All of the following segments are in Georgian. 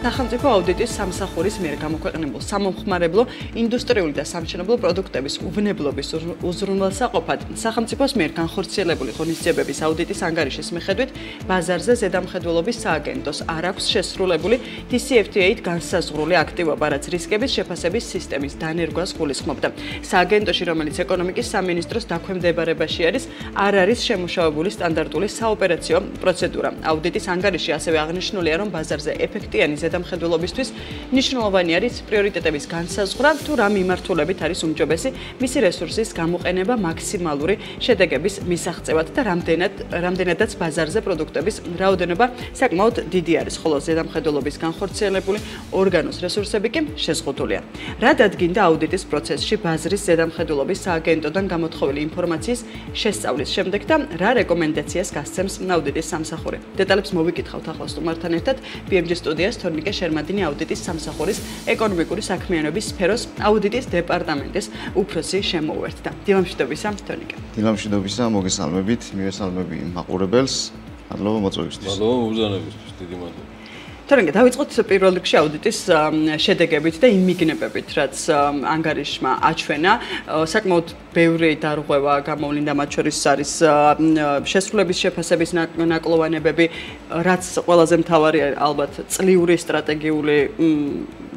სახელმწიფო აუდიტის სამსახურის მიერ გამოქვეყნებულ სამომხმარებლო ინდუსტრიული და სამშენებლო პროდუქტების უვნებლობის უზრუნველსაყოფად სახელმწიფოს მიერ განხორციელებული ღონისძიებების აუდიტის ანგარიშის მიხედვით ბაზარზე ზედამხედველობის სააგენტოს არ აქვს შესრულებული DCFTA-ით განსაზღვრული აქტივობა, რაც რისკების შეფასების სისტემის დანერგვას გულისხმობდა. Სააგენტოში, რომელიც ეკონომიკის სამინისტროს დაქვემდებარებაში არის, არ არის შემუშავებული სტანდარტული საოპერაციო პროცედურა. Აუდიტის ანგარიში ასევე აღნიშნულია, რომ ბაზარზე ეფექტიანი ზედამხედველობისთვის ნიშნულოვანი არის პრიორიტეტების განსაზღვრა თუ რა მიმართულებით არის უმჯობესი მისი რესურსის გამოყენება მაქსიმალური შედეგების მისაღწევად და რამდენადაც ბაზარზე პროდუქტების რაოდენობა საკმაოდ დიდი არის, ხოლო ზედამხედველობის განხორციელებული ორგანოს რესურსები კი შეზღუდულია. Რა დადგინდა აუდიტის პროცესში ბაზრის ზედამხედველობის სააგენტოდან გამოთხოვილი ინფორმაციის შესწავლის შემდეგ და რა რეკომენდაციას გასცემს აუდიტის სამსახური? დეტალებს მოვიკითხავთ ახლა სტუმართან ერთად. BMG სტუდიას თორნიკე შერმადინი აუდიტის სამსახურის ეკონომიკური საქმიანობის სფეროს აუდიტის დეპარტამენტის უფროსი შემოუერთდა. დილამშვიდობისა, თორნიკე. დილამშვიდობისა, მოგესალმებით, მივესალმები მაყურებელს. მადლობა მოწვევისთვის. მადლობა მობრძანებისთვის, დიდი მადლობა. თორნიკე, დავიწყოთ პირველ რიგში აუდიტის შედეგებით და იმ მიგნებებით, რაც ანგარიშმა აჩვენა. საკმაოდ ბევრი დარღვევა გამოვლინდა, მათ შორის არის შესრულების შეფასების ნაკლოვანებები, რაც ყველაზე მთავარი ალბათ წლიური სტრატეგიული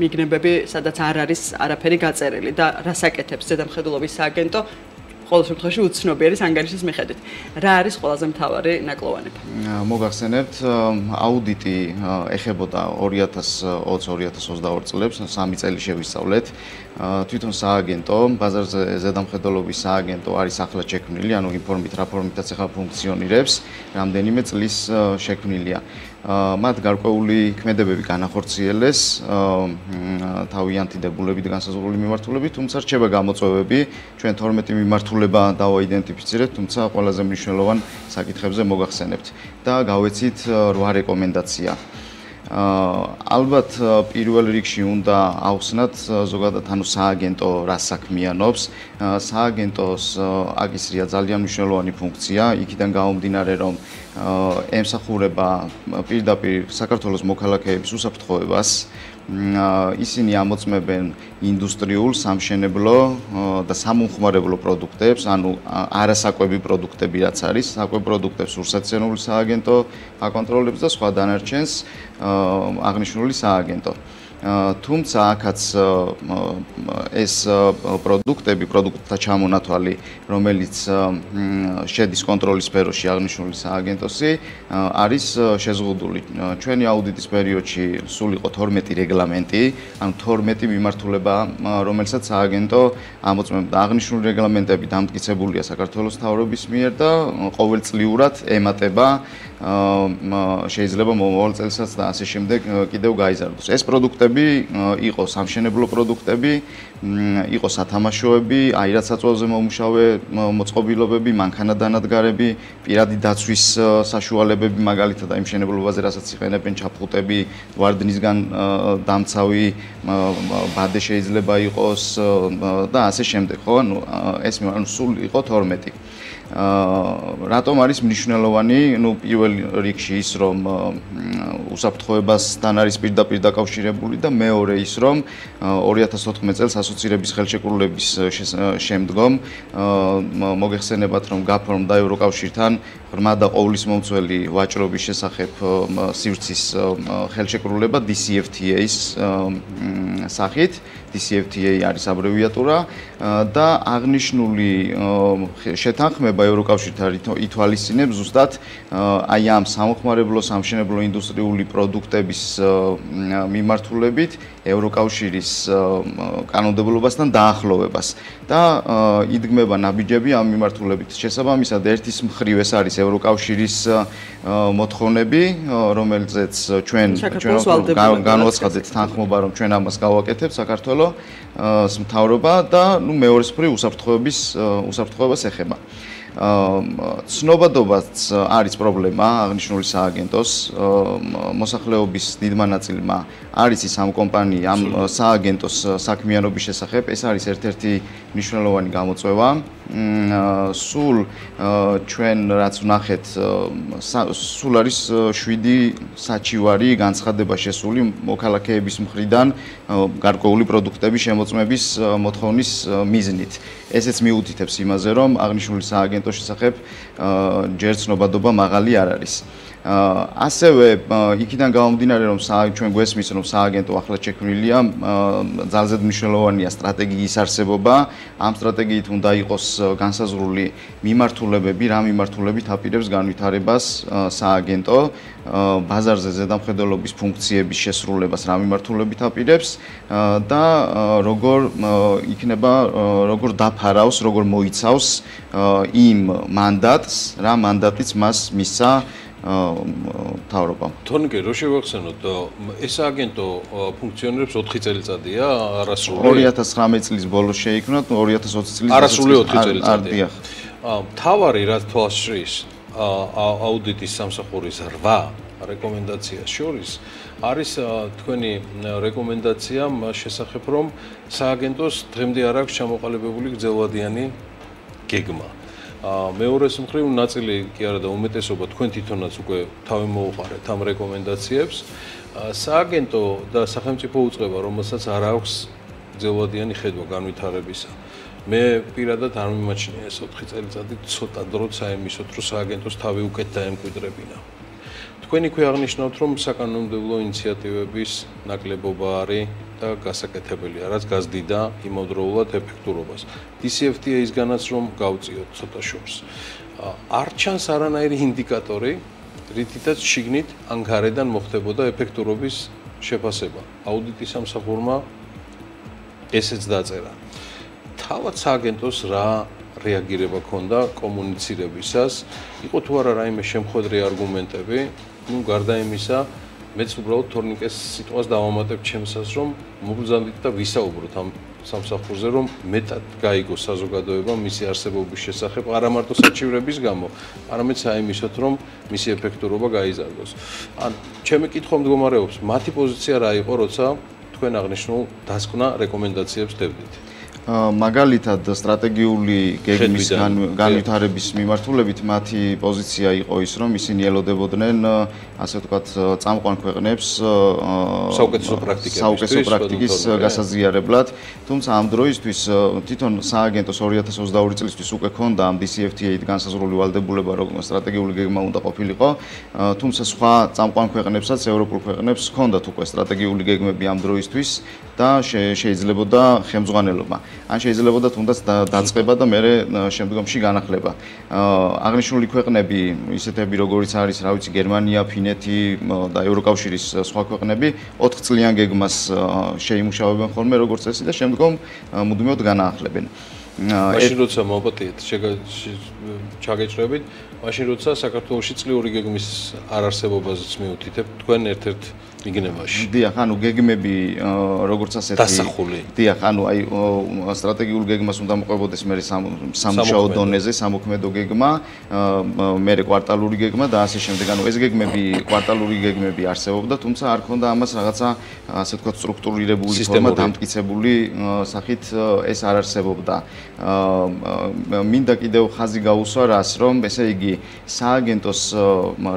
მიგნებები, სადაც არ არის არაფერი გაწერილი და რასაკეთებს ზედამხედველობის სააგენტო ყოველ შემთხვევაში უცნობი არის ანგარიშის მიხედვით. Რა არის ყველაზე მთავარი ნაკლოვანება? მოგახსენებთ, აუდიტი ეხებოდა 2020-2022 წლებს, 3 წელი შევისწავლეთ. თვითონ სააგენტო, ბაზარზე ზედამხედველობის სააგენტო არის ახლა შექმნილი, ანუ ინფორმით რა ფორმითაც ახლა ფუნქციონირებს, რამდენიმე წლის შექმნილია. მათ გარკვეული ქმედებები განახორციელეს თავიანთი დებულებით განსაზღვრული მიმართულებით, თუმცა რჩება გამოწვევები. ჩვენ 12 მიმართულება დავაიდენტიფიცირებთ, თუმცა ყველაზე მნიშვნელოვან საკითხებზე მოგახსენებთ და გავეცით 8 რეკომენდაცია. ალბათ პირველ რიგში უნდა ავხსნათ ზოგადად ანუ სააგენტო რა საქმიანობს. სააგენტოს აკისრია ძალიან მნიშვნელოვანი ფუნქცია, იქიდან გამომდინარე, რომ ემსახურება პირდაპირ საქართველოს მოქალაქეების უსაფრთხოებას. ისინი ამოწმებენ ინდუსტრიულ, სამშენებლო და სამომხმარებლო პროდუქტებს, ანუ არასაკვები პროდუქტები რაც არის, საკვებ პროდუქტებს ურსაციანული სააგენტო აკონტროლებს და სხვა დანარჩენს აღნიშნული სააგენტო. Თუმცა აქაც ეს პროდუქტები, პროდუქტთა ჩამონათვალი, რომელიც შედის კონტროლის სფეროში აღნიშნული სააგენტოსი, არის შეზღუდული. ჩვენი აუდიტის პერიოდში სულ იყო 12 რეგლამენტი, ანუ 12 მიმართულება, რომელსაც სააგენტო ამოწმებდა. აღნიშნული რეგლამენტები დამტკიცებულია საქართველოს მთავრობის მიერ და ყოველწლიურად ემატება, შეიძლება მომავალ წელსაც და ასე შემდეგ კიდევ გაიზარდოს. ეს პროდუქტები იყო სამშენებლო პროდუქტები, იყო სათამაშოები, აირაცაწვავზე მომუშავე მოწყობილობები, მანქანადანადგარები, პირადი დაცვის საშუალებები, მაგალითად იმ მშენებლობაზე რასაც იყენებენ ჩაფხუტები, ვარდნისგან დამცავი ბადე შეიძლება იყოს და ასე შემდეგ, ხო? ეს სულ იყო 12. რატომ არის მნიშვნელოვანი? პირველ რიგში ის, რომ უსაფრთხოებასთან არის პირდაპირ დაკავშირებული და მეორე ის, რომ 2014 წელს ასოცირების ხელშეკრულების შემდგომ მოგეხსენებათ, რომ გაფორმდა ევროკავშირთან ღრმა და ყოვლისმომცველი ვაჭრობის შესახებ სივრცის ხელშეკრულება DCFTA-ის სახით. DCFTA არის აბრევიატურა და აღნიშნული შეთანხმება ევროკავშირთან ითვალისწინებს ზუსტად აი ამ სამომხმარებლო, სამშენებლო ინდუსტრიული პროდუქტების მიმართულებით ევროკავშირის კანონმდებლობასთან დაახლოვებას და იდგმება ნაბიჯები ამ მიმართულებით. შესაბამისად, ერთის მხრივ ეს არის ევროკავშირის მოთხოვნები, რომელზეც ჩვენ განვაცხადეთ თანხმობა, რომ ჩვენ ამას გავაკეთებთ საქართველოს მთავრობა და მეორის ფრი უსაფრთხოებას ეხება. ცნობადობაც არის პრობლემა აღნიშნული სააგენტოს მოსახლეობის დიდმა ნაწილმა არის ის ამ კომპანია ამ სააგენტოს საქმიანობის შესახებ ეს არის ერთ-ერთი მნიშვნელოვანი გამოწვევა სულ ჩვენ რაც ვნახეთ სულ არის 7 საჩივარი განცხადება შესული მოქალაქეების მხრიდან გარკვეული პროდუქტების შემოწმების მოთხოვნის მიზნით ესეც მიუთითებს იმაზე რომ აღნიშნული სააგენტო შესახებ ჯერ ცნობადობა მაღალი არ არის. Ასევე იქიდან გამომდინარე რომ ჩვენ გვესმის რომ სააგენტო ახლა შექმნილია ძალზე მნიშვნელოვანია სტრატეგიის არსებობა. ამ სტრატეგიით უნდა იყოს განსაზღვრული მიმართულებები, რა მიმართულებით აპირებს განვითარებას სააგენტო, ბაზარზე ზედამხედველობის ფუნქციების შესრულებას რა მიმართულებით აპირებს და როგორ იქნება როგორ დაფარავს, როგორ მოიცავს იმ მანდატს, რა მანდატიც მას მისცა თავრობამ. Თორემ რო შევახსენოთ, ეს სააგენტო ფუნქციონირებს 4 წელიწადია, არასრული 2019 წლის ბოლოს შეიქმნა, 2020 წლის არასრული 4 წელიწადია. მთავარი რაც თვალს შრის აუდიტის სამსახურის 8 რეკომენდაციას შორის არის თქვენი რეკომენდაცია მას შესახებ რომ სააგენტოს დღემდე არ აქვს ჩამოყალიბებული გრძელვადიანი გეგმა. Meores მხრივ ნაწილი კი არა და უმეტესობა თქვენ თვითონაც უკვე თავი მოუყარეთ ამ რეკომენდაციებს. Სააგენტო და სახელმწიფო უწყება, რომელსაც არ აქვს ძელვადიანი ხედვა განვითარებისა. მე პირადად არ მიმაჩნია ეს 4 წელიწადი ცოტა დრო საიმისოთ, რომ სააგენტოს თავი უკეთ დაემკვიდრებინა. Თქვენ იქვე აღნიშნავთ, რომ საკანონმდებლო ინიციატივების ნაკლებობა არის და გასაკეთებელია, რაც გაზდიდა იმავდროულად ეფექტურობას. DCFTA-ის განაცვლამ გავწიოთ ცოტა შორს. არ ჩანს არანაირი ინდიკატორი, რითაც შიგნით ან გარედან მოხდებოდა ეფექტურობის შეფასება. Აუდიტის სამსახურმა ესეც დაწერა. თავად სააგენტოს რა რეაგირება ჰქონდა კომუნიცირებისას? იყო თუ არა რაიმე შემხედრი არგუმენტები? ნუ გარდა იმისა მეც უბრალოდ თორნიკეს სიტყვას დავამატებ ჩემსას რომ მოგზანდით და ვისაუბროთ ამ სამსახურზე რომ მეტად გაიგოს საზოგადოება მისი არსებობის შესახებ არა მარტო საჩივრების გამო არამედ საიმისოთ რომ მისი ეფექტურობა გაიზარდოს ან ჩემი კითხვა მდგომარეობს მათი პოზიცია რა იყო როცა თქვენ აღნიშნულ დასკვნა რეკომენდაციებს დებდით მაგალითად სტრატეგიული გეგმის განვითარების მიმართულებით მათი პოზიცია იყო ის რომ ისინი ელოდებოდნენ ასე ვთქვათ წამყვან ქვეყნებს საუკეთესო პრაქტიკის გასაზიარებლად თუმცა ამ დროისთვის თვითონ სააგენტოს 2022 წლისთვის უკვე ჰქონდა ამ DCFTA-ით განსაზღვრული ვალდებულება რომ სტრატეგიული გეგმა უნდა ყოფილიყო თუმცა სხვა წამყვან ქვეყნებსაც ევროპულ ქვეყნებს ჰქონდათ უკვე სტრატეგიული გეგმები ამ დროისთვის და შეიძლებოდა ხემძღვანელობა ან შეიძლებოდა თუნდაც დაწყება და მერე შემდგომში განახლება. Აღნიშნული ქვეყნები, ისეთები როგორიც არის, რა ვიცი, გერმანია, ფინეთი და ევროკავშირის სხვა ქვეყნები 4 წლიან გეგმას შეიმუშავებენ ხოლმე როგორც წესი და შემდგომ მუდმივად განაახლებენ. Მაშინ როცა მოვაპატიეთ, ჩაგეჭრებით, მაშინ როცა საქართველოში წლიური გეგმის არარსებობაზეც მიუთითებთ თქვენ ერთ-ერთ მიგნებაში. დიახ, ანუ გეგმები როგორც ასეთი დასახული. დიახ, ანუ აი სტრატეგიულ გეგმას უნდა მოყვებოდეს მე სამუშაო დონეზე, სამოქმედო გეგმა, მე კვარტალური გეგმა და ასე შემდეგ. ანუ ეს გეგმები, კვარტალური გეგმები არსებობდა, თუმცა არ ქონდა ამას რაღაცა ასე თქვა სტრუქტურირებული ფორმა დამტკიცებული სახით ეს არ არსებობდა. Მინდა კიდევ ხაზი გაუსვა რას რომ ესე იგი სააგენტოს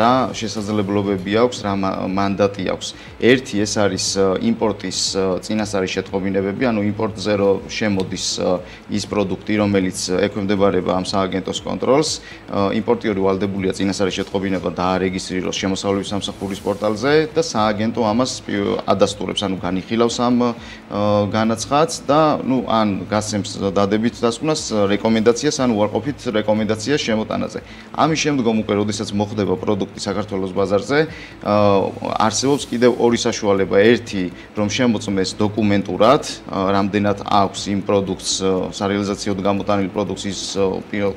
რა შესაძლებლობები აქვს რა მანდატი აქვს ერთი ეს არის იმპორტის წინასწარი შეტყობინებები ანუ იმპორტზე რო შემოდის ის პროდუქტი რომელიც ექვემდებარება ამ სააგენტოს კონტროლს იმპორტიორი ვალდებულია წინასწარი შეტყობინება დაარეგისტრიროს შემოსავლების სამსახურის პორტალზე და სააგენტო ამას ადასტურებს ანუ განიხილავს ამ განაცხადს და ნუ ან გასცემს დადებით დასკვნას რეკომენდაციას ან უარყოფით რეკომენდაციას შემოტანაზე. Ამის შემდგომ უკვე როდესაც მოხდება პროდუქტი საქართველოს ბაზარზე, არსებობს კიდევ ორი საშუალება. Ერთი, რომ შემოწმეს დოკუმენტურად, რამდენად აქვს იმ პროდუქტს, სარეალიზაციოდ გამოტანილი პროდუქტის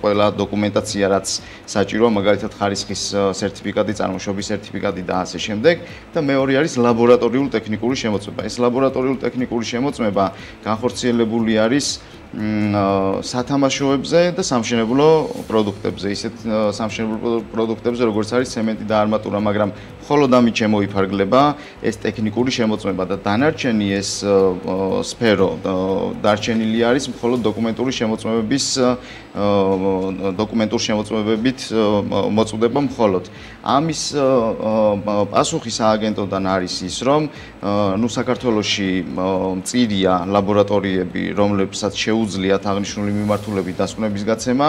ყველა დოკუმენტაცია, რაც საჭიროა, მაგალითად ხარისხის სერტიფიკატი, წარმოშობის სერტიფიკატი და ასე შემდეგ. და მეორე არის ლაბორატორიული ტექნიკური შემოწმება. ეს ლაბორატორიული ტექნიკური შემოწმება განხორციელებული არის სათამაშოებზე და სამშენებლო პროდუქტებზე, ისეთ სამშენებლო პროდუქტებზე, როგორც არის ცემენტი და არმატურა, მაგრამ მხოლოდ ამით შემოიფარგლება ეს ტექნიკური შემოწმება და დანარჩენი ეს სფერო დარჩენილი არის მხოლოდ დოკუმენტური შემოწმებებით მოწუდება მხოლოდ. ამის პასუხი სააგენტოდან არის ის, რომ საქართველოში მწირია ლაბორატორიები, რომლებსაც შეუძლიათ აღნიშნული მიმართულებით დასკვნების გაცემა,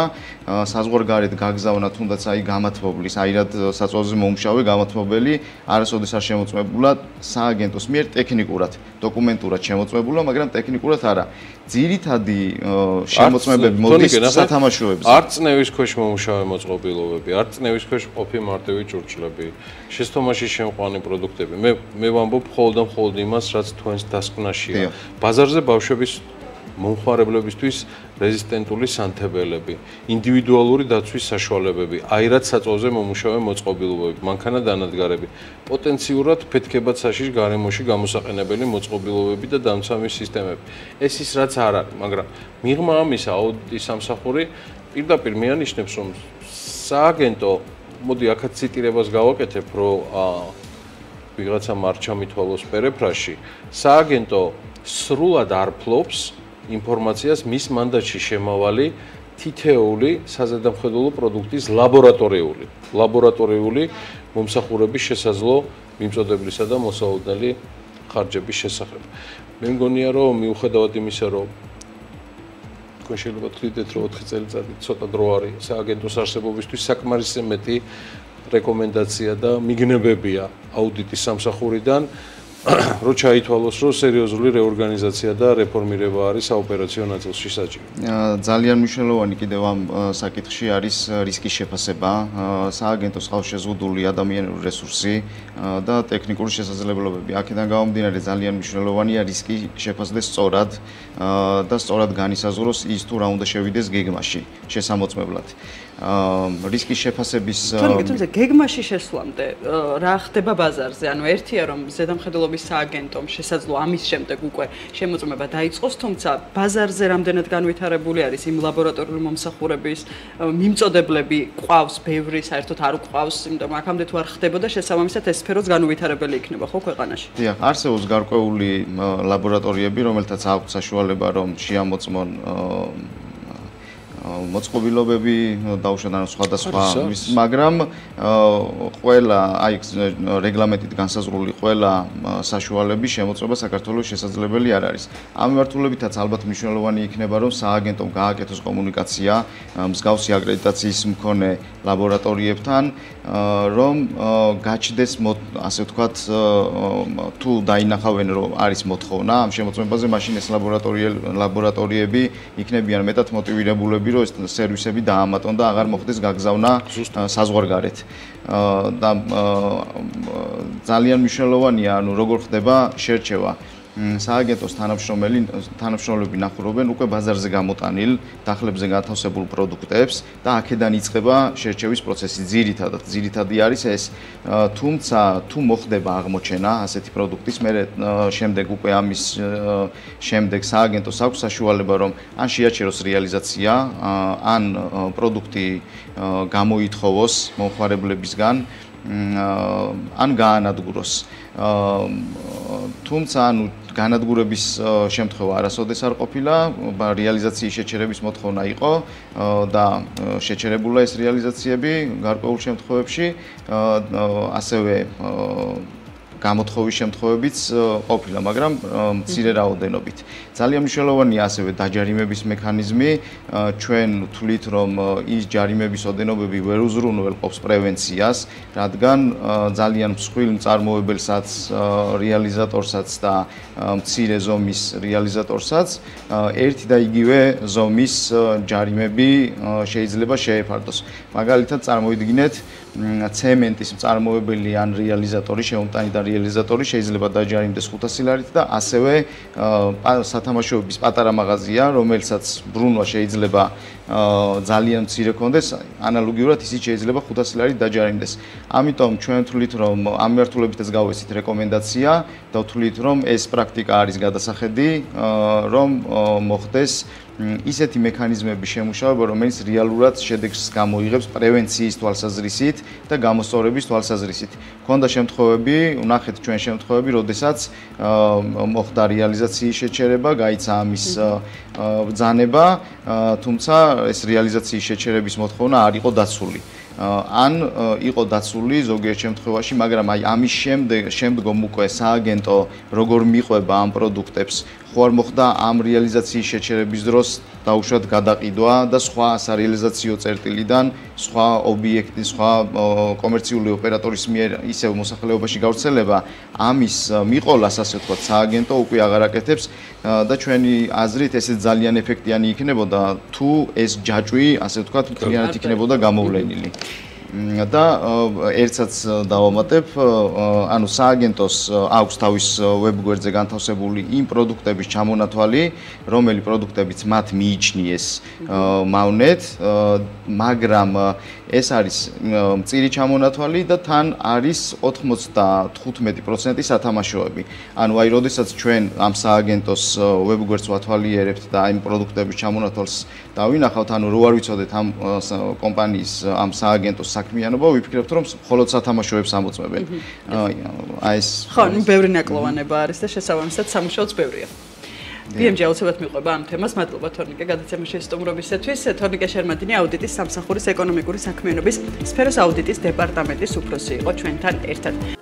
საზღვარგარეთ გაგზავნა თუნდაც აი გამათბობლის, აირად საწვავზე მომუშავე გამათბობელი არასოდეს არ შემოწმებულა სააგენტოს მიერ ტექნიკურად, დოკუმენტურად შემოწმებულა, მაგრამ ტექნიკურად არა. ძირითადი შემოწმებები მოდის სათამაშოებზე. არწნევის ქვეშ მომუშავე მოწყობილობები, არწნევის ქვეშ ყოფილი მარტივი ჭურჭლები, შეცდომაში შემყვანი პროდუქტები. მე ვამბობ ხოლმე და ხოლმე იმას, რაც თქვენს დასკვნაშია. ბაზარზე ბავშვების მომხმარებლებისთვის რეზისტენტული სანთებელები, ინდივიდუალური დაცვის საშუალებები, აირად საწვავზე მომუშავე მოწყობილობები, მანქანა დანადგარები, პოტენციურად ფეთქებად საშიშ გარემოში გამოსაყენებელი მოწყობილობები და დამცავი სისტემები. ეს ის რაც არ არის, მაგრამ მიღმა ამისა აუდიტის სამსახური პირდაპირ მიანიშნებს, რომ სააგენტო, მოდი აქაც ციტირებას გავაკეთებ, რომ ვიღაცა მარჩა მithვალოს პერეფრაში, სააგენტო სრულად არ ფლობს ინფორმაციას მის მანდატში შემავალი თითეული საზედამხედველო პროდუქტის ლაბორატორიული მომსახურების შესაძლო მიმწოდებლისა და მოსაოდნელი ხარჯების შესახებ. მე მგონია, რომ მიუხედავად იმისა, რომ თქვენ შეიძლება თვლიდეთ, რომ 4 წელიწადი ცოტა დრო არის სააგენტოს არსებობისთვის, საკმარისი მეტი რეკომენდაცია და მიგნებებია აუდიტის სამსახურიდან, რო ჩაითვალოს, რომ სერიოზული რეორგანიზაცია და რეფორმირება არის საოპერაციო ნაწილში საჭირო. ძალიან მნიშვნელოვანი კიდევ ამ საკითხში არის რისკის შეფასება, სააგენტოს ხალხს შეზღუდული ადამიანური რესურსი და ტექნიკური შესაძლებლობები. აქედან გამომდინარე, ძალიან მნიშვნელოვანია რისკი შეფასდეს სწორად და სწორად განისაზღვროს ის, თუ რა უნდა შევიდეს გეგმაში შესამოწმებლად. რისკის შეფასების თუმცა გეგმაში შესვლამდე რა ხდება ბაზარზე? ანუ ერთია, რომ ზედამხედველობის სააგენტომ შესაძლო ამის შემდეგ უკვე შემოწმება დაიწყოს, თუმცა ბაზარზე რამდენად განვითარებული არის იმ ლაბორატორიული მომსახურების მიმწოდებლები, ყავს ბევრი, საერთოდ არ ყავს, იმიტომ აქამდე თუ არ ხდებოდა შესაბამისად ეს სფეროც განუვითარებელი იქნება ხო ქვეყანაში? დიახ, არსებობს გარკვეული ლაბორატორიები, რომელთაც აქვს საშუალება, რომ შეამოწმონ მოწყობილობები დაუშვათ ან სხვადასხვა, მაგრამ ყველა რეგლამენტით განსაზღვრული ყველა საშუალების შემოწმება საქართველოს შესაძლებელი არ არის. ამ მიმართულებითაც ალბათ მნიშვნელოვანი იქნება, რომ სააგენტომ გააკეთოს კომუნიკაცია მსგავსი აკრედიტაციის მქონე ლაბორატორიებთან, რომ გაჩნდეს, ასე ვთქვათ, თუ დაინახავენ, რომ არის მოთხოვნა ამ შემოწმებაზე, მაშინ ეს ლაბორატორიები იქნებიან მეტად მოტივირებულები, რომ სერვისები დაამატონ და აღარ მოხდეს გაგზავნა საზღვარგარეთ. და ძალიან მნიშვნელოვანია, ანუ როგორ ხდება შერჩევა. სააგენტოს თანამშრომლები ნახულობენ უკვე ბაზარზე გამოტანილ, დახლებზე გათავსებულ პროდუქტებს და აქედან იწყება შერჩევის პროცესი ძირითადად. ძირითადი არის ეს, თუმცა თუ მოხდება აღმოჩენა ასეთი პროდუქტის, მე შემდეგ უკვე ამის შემდეგ სააგენტოს აქვს საშუალება, რომ ან შეაჩეროს რეალიზაცია, ან პროდუქტი გამოითხოვოს მომხმარებლებისგან, ან გაანადგუროს. თუმცა ანუ განადგურების შემთხვევა არასოდეს არ ყოფილა, რეალიზაციის შეჩერების მოთხოვნა იყო და შეჩერებულა ეს რეალიზაციები გარკვეულ შემთხვევებში, ასევე გამოთხოვის შემთხვევებიც ყოფილა, მაგრამ მცირე რაოდენობით. ძალიან მნიშვნელოვანია ასევე დაჯარიმების მექანიზმი. ჩვენ ვთვლით, რომ ის ჯარიმების ოდენობები ვერ უზრუნველყოფს პრევენციას, რადგან ძალიან მსხვილ მწარმოებელსაც, რეალიზატორსაც და მცირე ზომის რეალიზატორსაც ერთი და იგივე ზომის ჯარიმები შეიძლება შეეფარდოს. მაგალითად, წარმოიდგინეთ, ცემენტის მწარმოებელი ან რეალიზატორი შეუმტანიდან რეალიზატორი შეიძლება დაჯარიმდეს 500 ლარით და ასევე სათამაშოების პატარა მაღაზია, რომელსაც ბრუნვა შეიძლება ძალიან მცირე კონდეს, ანალოგიურად ისიც შეიძლება 500 ლარით დაჯარიმდეს. Ამიტომ ჩვენ ვთვლით, რომ ამ მიმართულებითაც გავეცით რეკომენდაცია და ვთვლით, რომ ეს პრაქტიკა არის გადასახედი, რომ მოხდეს ისეთი მექანიზმები შემუშავება, რომელიც რეალურად შედეგს გამოიღებს პრევენციის თვალსაზრისით და გამოსწორების თვალსაზრისით. Ქონდა შემთხვევები, ვნახეთ ჩვენ შემთხვევები, როდესაც მოხდა რეალიზაციის შეჩერება, გაიცა ამის ბძანება, თუმცა ეს რეალიზაციის შეჩერების მოთხოვნა არ იყო დაცული. Ან იყო დაცული ზოგიერთ შემთხვევაში, მაგრამ აი ამის შემდგომ უკვე სააგენტო როგორ მიყვება ამ პროდუქტებს, ხო არ მოხდა ამ რეალიზაციის შეჩერების დროს დაუშვათ გადაყიდვა და სხვა სარეალიზაციო წერტილიდან სხვა ობიექტის, სხვა კომერციული ოპერატორის მიერ ისევ მოსახლეობაში გავრცელება, ამის მიყოლას, ასე ვთქვათ, სააგენტო უკვე აღარ აკეთებს და ჩვენი აზრით ეს ძალიან ეფექტიანი იქნებოდა თუ ეს ჯაჭვი, ასე ვთქვათ, მთლიანად იქნებოდა გამოვლენილი. და ერთსაც დავამატებ, ანუ სააგენტოს აქვს თავის ვებგვერდზე განთავსებული იმ პროდუქტების ჩამონათვალი, რომელი პროდუქტებიც მათ მიიჩნიეს მავნეთ, მაგრამ ეს არის მწირი ჩამონათვალი და თან არის 95% სათამაშოები. ანუ აი, როდესაც ჩვენ ამ სააგენტოს ვებგვერდს ვათვალიერებთ და იმ პროდუქტების ჩამონათვალს დავინახავთ, ანუ რო არ ვიცოდეთ ამ კომპანიის, ამ სააგენტოს საქმიანობა, ვიფიქრებთ, რომ მხოლოდ სათამაშოებს ამოწმებენ. აი ეს ხო, ბევრი ნაკლოვანება არის და შესაბამისად სამუშაოც ბევრია. BMG აუცილებლად მიყვება ამ თემას. მადლობა თორნიკე გადაცემაში სტუმრობისათვის. თორნიკე შერმადინი აუდიტის სამსახურის ეკონომიკური საქმიანობის სფეროს აუდიტის დეპარტამენტის უფროსი იყო ჩვენთან ერთად.